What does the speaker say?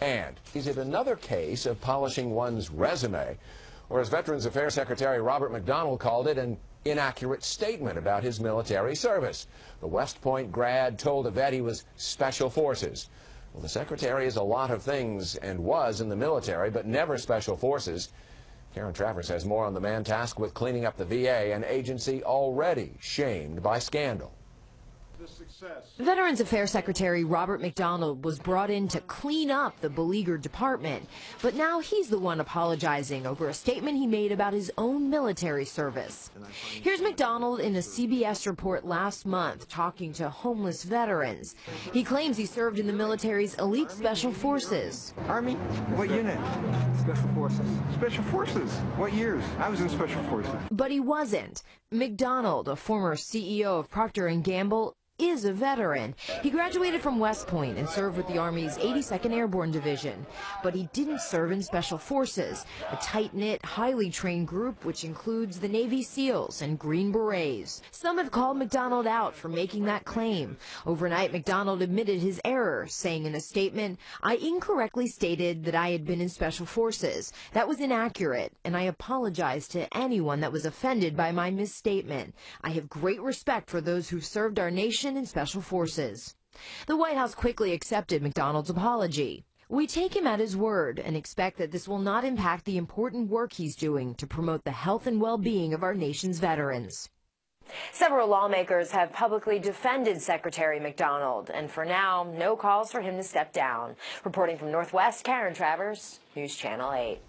And is it another case of polishing one's resume, or as Veterans Affairs Secretary Robert McDonald called it, an inaccurate statement about his military service? The West Point grad told a vet he was Special Forces. Well, the Secretary is a lot of things and was in the military, but never Special Forces. Karen Travers has more on the man tasked with cleaning up the VA, an agency already shamed by scandal. Veterans Affairs Secretary Robert McDonald was brought in to clean up the beleaguered department, but now he's the one apologizing over a statement he made about his own military service. Here's McDonald in a CBS report last month talking to homeless veterans. He claims he served in the military's elite Special Forces. Army? What unit? Special Forces. Special Forces? What years? I was in Special Forces. But he wasn't. McDonald, a former CEO of Procter and Gamble, is a veteran. He graduated from West Point and served with the Army's 82nd Airborne Division. But he didn't serve in Special Forces, a tight-knit, highly trained group which includes the Navy Seals and Green Berets. Some have called McDonald out for making that claim. Overnight, McDonald admitted his error, saying in a statement, "I incorrectly stated that I had been in Special Forces. That was inaccurate, and I apologize to anyone that was offended by my misstatement. I have great respect for those who served our nation in Special Forces." The White House quickly accepted McDonald's apology. "We take him at his word and expect that this will not impact the important work he's doing to promote the health and well-being of our nation's veterans." Several lawmakers have publicly defended Secretary McDonald, and for now, no calls for him to step down. Reporting from Northwest, Karen Travers, News Channel 8.